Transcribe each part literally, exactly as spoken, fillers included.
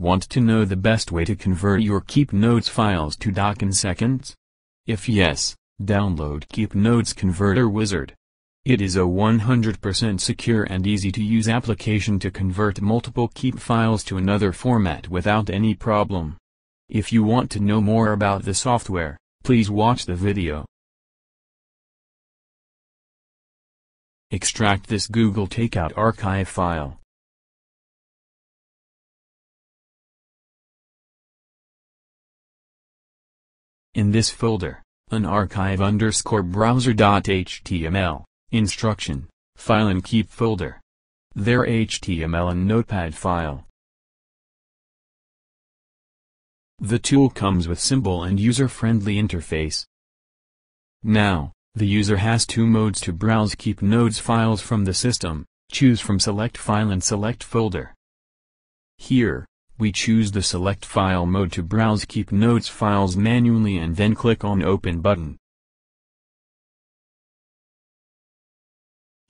Want to know the best way to convert your Keep Notes files to doc in seconds? If yes, download Keep Notes Converter Wizard. It is a one hundred percent secure and easy-to-use application to convert multiple Keep files to another format without any problem. If you want to know more about the software, please watch the video. Extract this Google Takeout archive file. In this folder, an archive underscore browser.html, instruction, file and keep folder. Their H T M L and notepad file. The tool comes with simple and user-friendly interface. Now, the user has two modes to browse Keep Notes files from the system. Choose from Select File and Select Folder. Here, we choose the Select File mode to browse Keep Notes files manually and then click on Open button.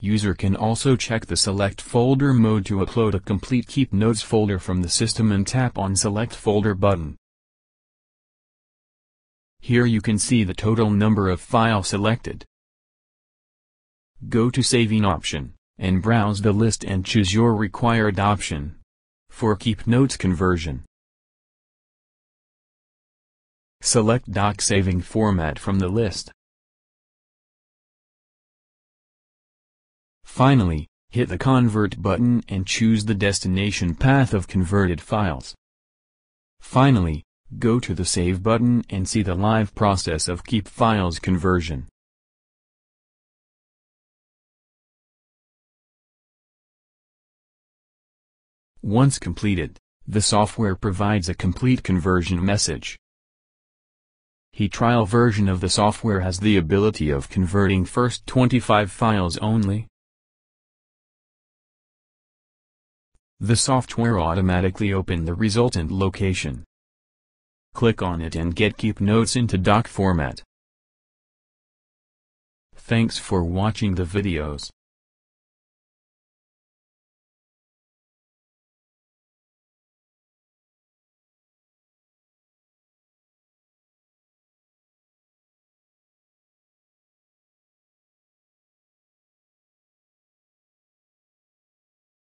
User can also check the Select Folder mode to upload a complete Keep Notes folder from the system and tap on Select Folder button. Here you can see the total number of files selected. Go to Saving option, and browse the list and choose your required option for Keep Notes conversion. Select Doc Saving Format from the list. Finally, hit the Convert button and choose the destination path of converted files. Finally, go to the Save button and see the live process of Keep Files conversion. Once completed, the software provides a complete conversion message. The trial version of the software has the ability of converting first twenty-five files only. The software automatically opened the resultant location. Click on it and get Keep Notes into doc format. Thanks for watching the videos.